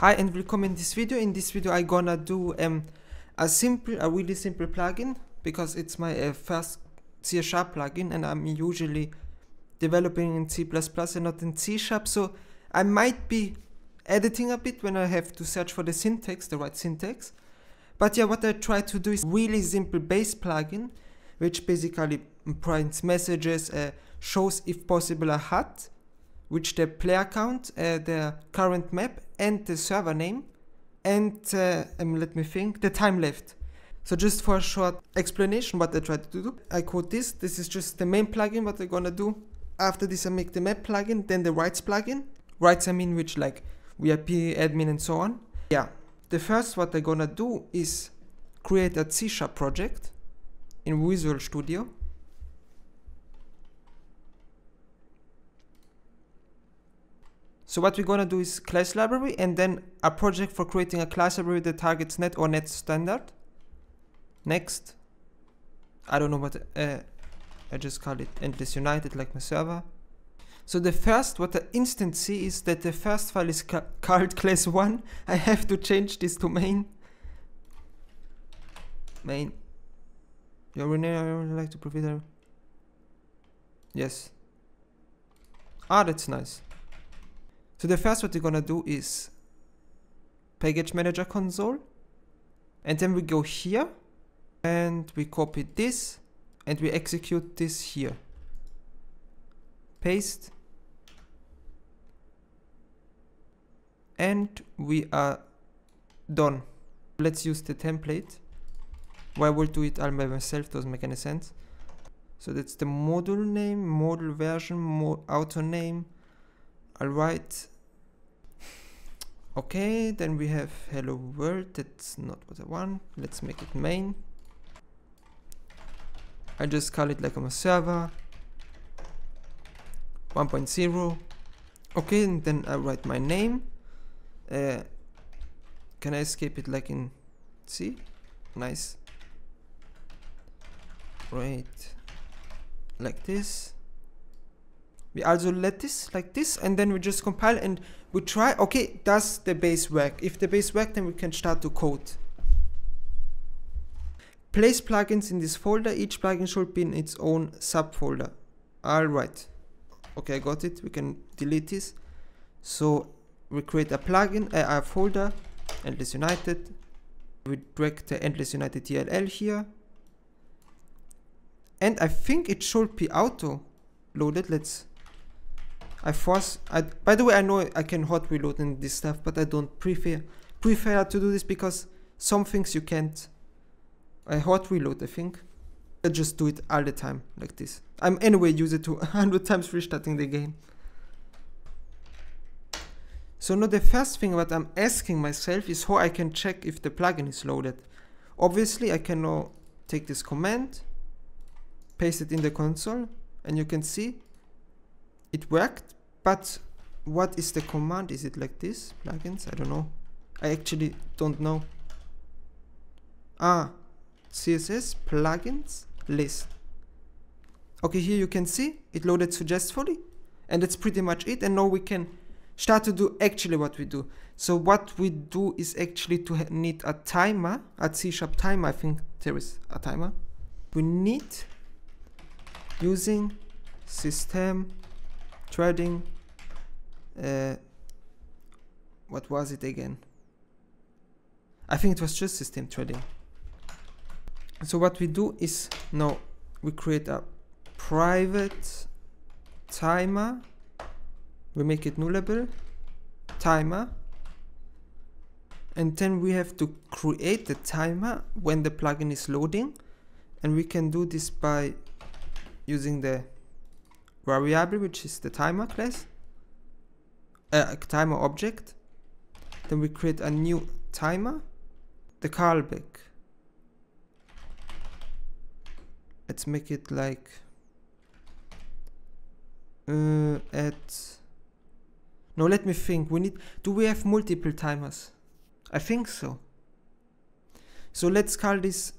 Hi and welcome in this video. In this video I gonna do a really simple plugin, because it's my first C Sharp plugin and I'm usually developing in C++ and not in C Sharp, so I might be editing a bit when I have to search for the syntax, the right syntax. But yeah, what I try to do is really simple base plugin, which basically prints messages, shows if possible a HUD, which the player count, the current map and the server name, and let me think, the time left. So just for a short explanation what I tried to do, I quote this is just the main plugin what I'm gonna do. After this I make the map plugin, then the rights plugin. Rights I mean which like VIP, admin and so on. Yeah, the first what I'm gonna do is create a C# project in Visual Studio. So what we're gonna do is class library and then a project for creating a class library that targets net or net standard. Next. I don't know what, I just call it Endless United like my server. So the first, what I instant see is that the first file is called class 1. I have to change this to main. Main. I would like to provide. Yes. Ah, that's nice. So the first what we're gonna do is package manager console, and then we go here and we copy this and we execute this here. Paste, and we are done. Let's use the template. Why would do it all by myself? Doesn't make any sense. So that's the module name, module version, auto name. Alright, okay, then we have hello world. That's not what I want. Let's make it main. I just call it like I'm a server 1.0. okay, and then I write my name. Can I escape it like in C? Nice. Right, like this. We also let this like this, and then we just compile and we try. Okay, does the base work? If the base work, then we can start to code. Place plugins in this folder. Each plugin should be in its own subfolder. Alright. Okay, I got it. We can delete this. So we create a plugin, a folder, Endless United. We drag the Endless United DLL here. And I think it should be auto loaded. Let's by the way, I know I can hot reload in this stuff, but I don't prefer to do this because some things you can't. I hot reload, I think. I just do it all the time like this. I'm anyway use it to 100 times restarting the game. So now the first thing that I'm asking myself is how I can check if the plugin is loaded. Obviously I can now take this command, paste it in the console, and you can see it worked. But what is the command? Is it like this? Plugins? I don't know. I actually don't know. Ah, CSS plugins list. Okay, here you can see it loaded successfully, and that's pretty much it. And now we can start to do actually what we do. So what we do is actually to need a timer, a C# timer. I think there is a timer. We need using system threading, what was it again? I think it was just system threading. So what we do is now we create a private timer, we make it nullable timer, and then we have to create the timer when the plugin is loading, and we can do this by using the variable which is the timer class, timer object. Then we create a new timer, the callback. Let's make it like no, let me think. We need. Do we have multiple timers? I think so. So let's call this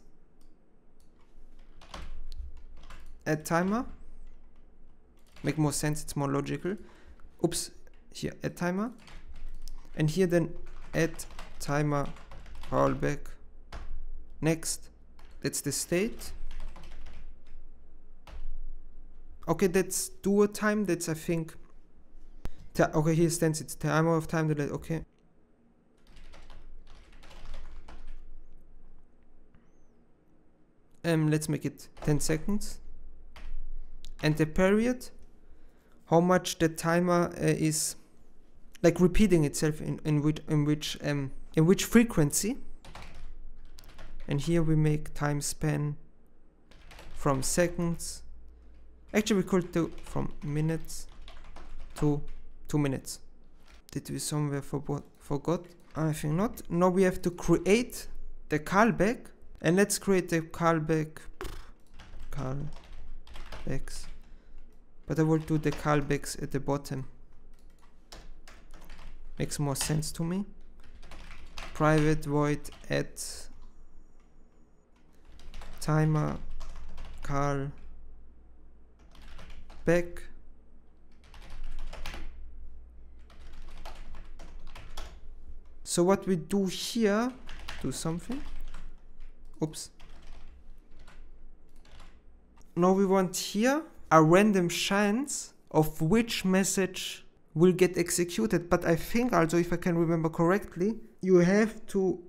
add timer. Make more sense, it's more logical. Oops, here add timer, and here then add timer rollback. Next, that's the state. Okay, that's dual time. That's, I think, okay, here stands it's timer of time delay. Okay. Let's make it 10 seconds. And the period, how much the timer is like repeating itself in which frequency. And here we make time span from seconds. Actually, we could do from minutes to 2 minutes. Did we somewhere forgot? I think not. Now we have to create the callback. And let's create the callback. Callbacks. But I will do the callbacks at the bottom. Makes more sense to me. Private void add timer call back. So what we do here, do something. Oops. Now we want here a random chance of which message will get executed. But I think also, if I can remember correctly, you have to,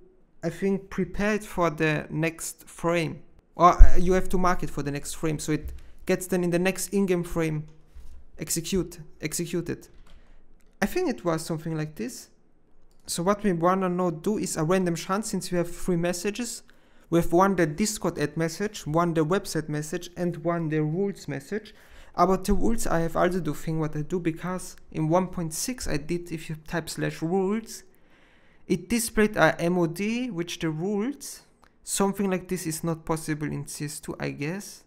I think, prepare it for the next frame, or you have to mark it for the next frame. So it gets then in the next in-game frame executed. I think it was something like this. So what we wanna now do is a random chance. Since we have 3 messages, we have one the Discord add message, one the website message, and one the rules message. About the rules, I have also do thing what I do, because in 1.6 I did, if you type /rules, it displayed a MOD, which the rules, something like this is not possible in CS2, I guess.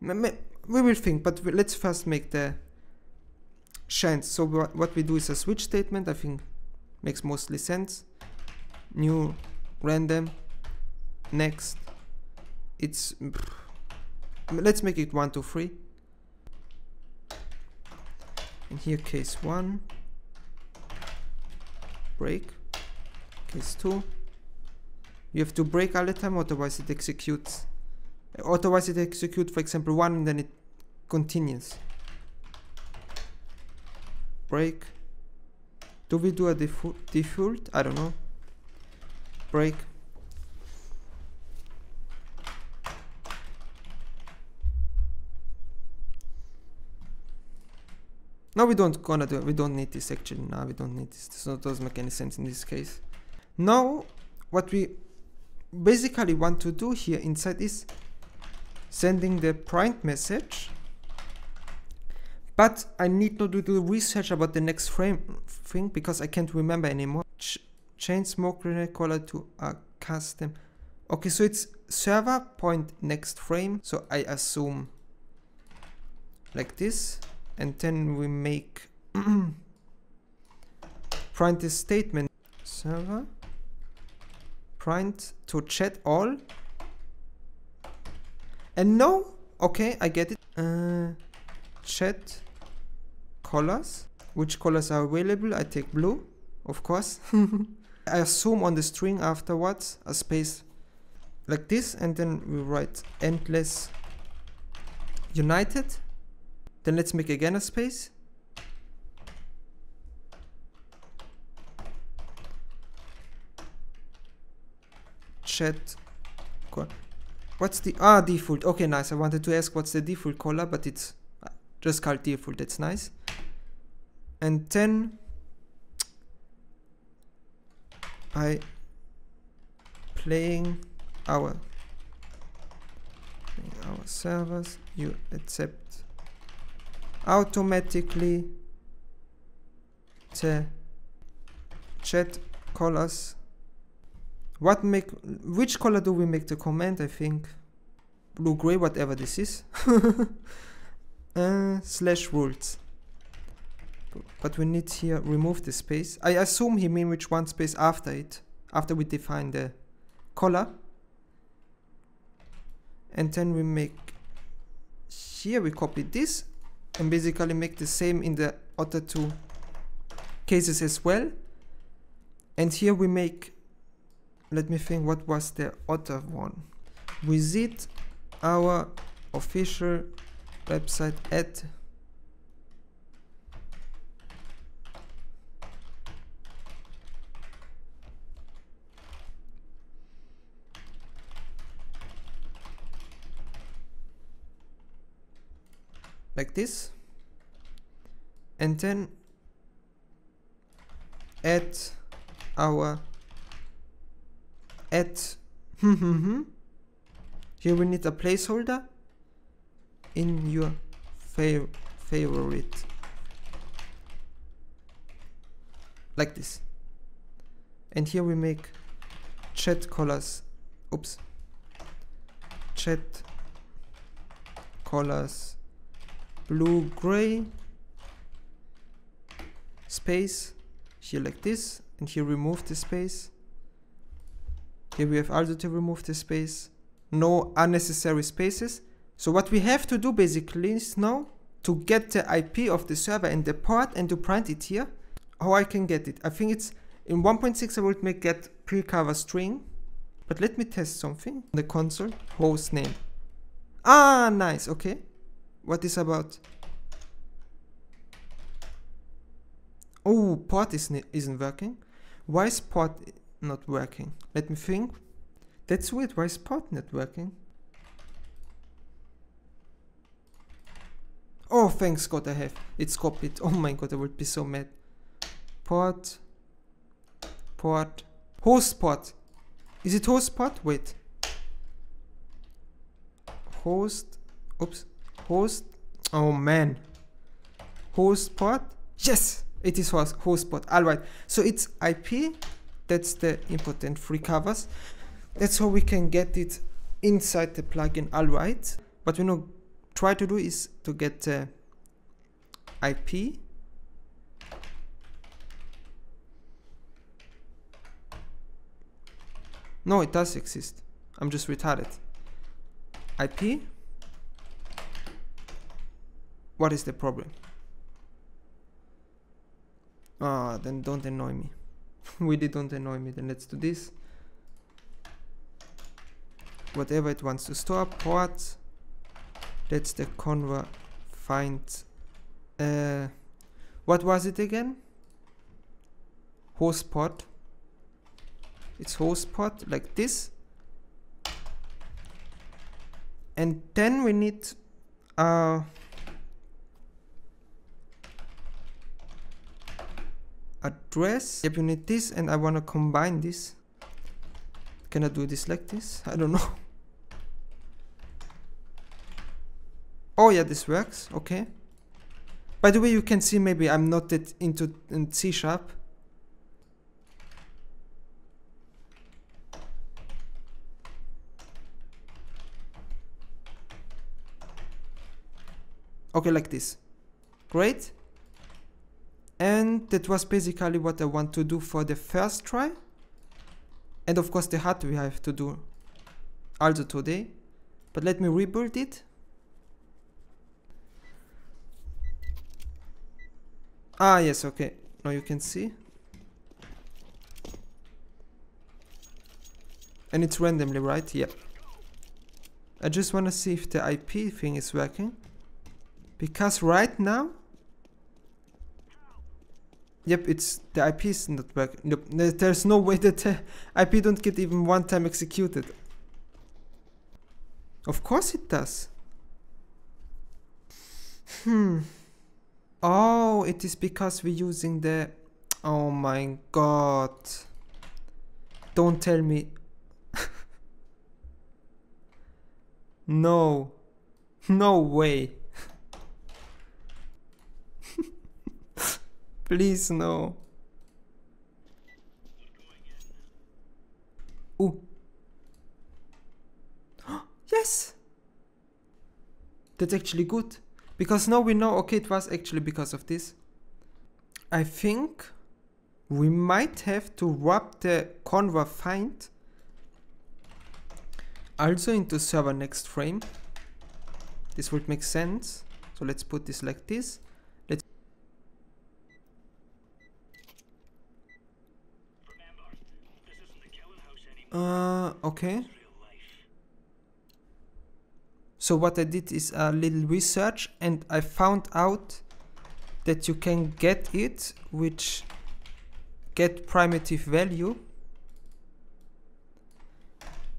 We will think, but let's first make the chance. So what we do is a switch statement, I think makes mostly sense. New random, next, it's, let's make it 1, 2, 3. And here case 1, break, case 2, you have to break all the time, otherwise it executes, for example 1 and then it continues. Break, do we do a default? I don't know, break. No, we don't need this actually. No, we don't need this. This doesn't make any sense in this case. Now, what we basically want to do here inside is sending the print message. But I need not to do research about the next frame thing, because I can't remember anymore. Change smoke color to a custom. Okay, so it's server point next frame. So I assume like this. And then we make print this statement, server print to chat all. And no, okay, I get it. Chat colors, which colors are available? I take blue, of course. I assume on the string afterwards a space like this, and then we write Endless United. Then let's make again a space. Chat. What's the default? Okay, nice. I wanted to ask what's the default color, but it's just called default. That's nice. And then by playing our servers, you accept automatically the chat colors. Which color do we make the comment? I think blue, gray, whatever this is. /rules. But we need here remove the space. I assume he mean which one space after it, after we define the color. And then we make here, we copy this and basically make the same in the other two cases as well. And here we make, let me think, what was the other one? Visit our official website at like this, and then at our at here we need a placeholder in your favorite, like this. And here we make chat colors, oops, chat colors blue gray space here like this, and here remove the space. Here we have also to remove the space, no unnecessary spaces. So what we have to do basically is now to get the IP of the server and the port and to print it here. How I can get it? I think it's in 1.6 I would make get precover string, but let me test something. The console host name. Ah, nice. Okay. What is about? Oh, port isn't working. Why is port not working? Let me think. That's weird. Why is port not working? Oh, thanks God, I have. It's copied. Oh my God, I would be so mad. Port. Host port. Is it host port? Wait. Host. Oops. Host, oh man, host port, yes, it is host port, alright, so it's IP, that's the important free covers, that's how we can get it inside the plugin, alright. What we now try to do is to get the IP, no it does exist, I'm just retarded, IP. What is the problem? Ah, then don't annoy me. Really don't annoy me. Then let's do this. Whatever it wants to store, port. That's the conver find. What was it again? Host port. It's host port like this. And then we need address. Yep, you need this, and I want to combine this. Can I do this like this? I don't know. Oh yeah, this works. Okay. By the way, you can see maybe I'm not that into C Sharp. Okay, like this. Great. And that was basically what I want to do for the first try. And of course the hard we have to do also today. But let me rebuild it. Ah yes, okay. Now you can see. And it's randomly, right? Yep. I just want to see if the IP thing is working. Because right now, yep, it's the IP is not working. Nope, there's no way that IP don't get even one time executed. Of course it does. Oh, it is because we're using the. Oh my God. Don't tell me. No. No way. Please no. Ooh. Yes. That's actually good. Because now we know, okay, it was actually because of this. I think we might have to wrap the conver find also into server next frame. This would make sense. So let's put this like this. Okay. So what I did is a little research, and I found out that you can get it, which get primitive value.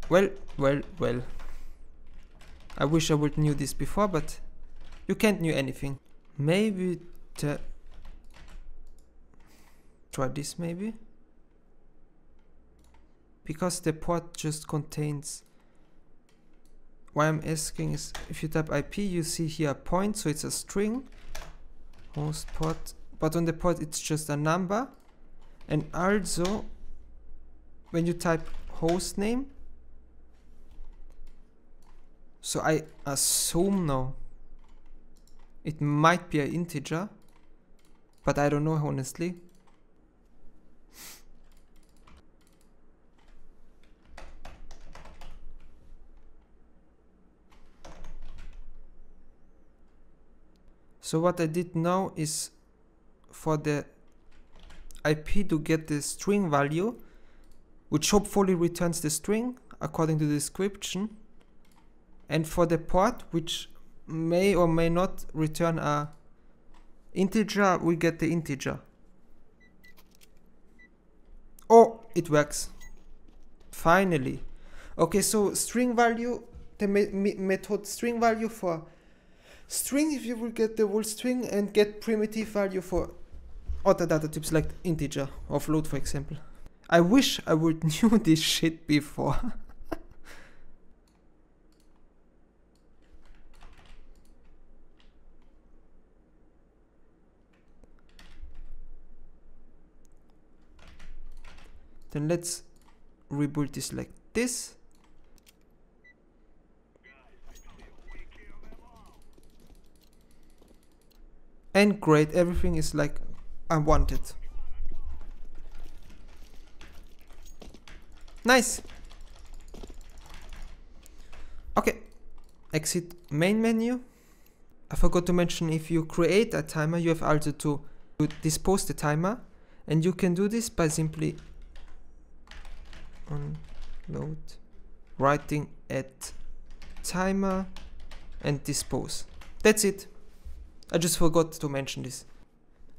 Well, well, well. I wish I would knew this before, but you can't knew anything. Maybe try this maybe, because the port just contains. Why I'm asking is if you type IP, you see here a point, so it's a string. Host port, but on the port it's just a number. And also, when you type host name, so I assume now it might be an integer, but I don't know honestly. So what I did now is for the IP to get the string value, which hopefully returns the string according to the description, and for the port, which may or may not return a integer, we get the integer. Oh, it works finally. Okay, so string value, the method string value for string, if you will get the whole string, and get primitive value for other data types like integer or float, for example. I wish I would knew this shit before. Then let's rebuild this like this. And great, everything is like I wanted. Nice. Okay, exit main menu. I forgot to mention, if you create a timer, you have also to dispose the timer, and you can do this by simply unload, writing at timer and dispose. That's it. I just forgot to mention this.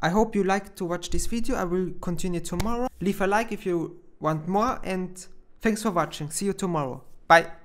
I hope you liked to watch this video. I will continue tomorrow. Leave a like if you want more, and thanks for watching. See you tomorrow. Bye.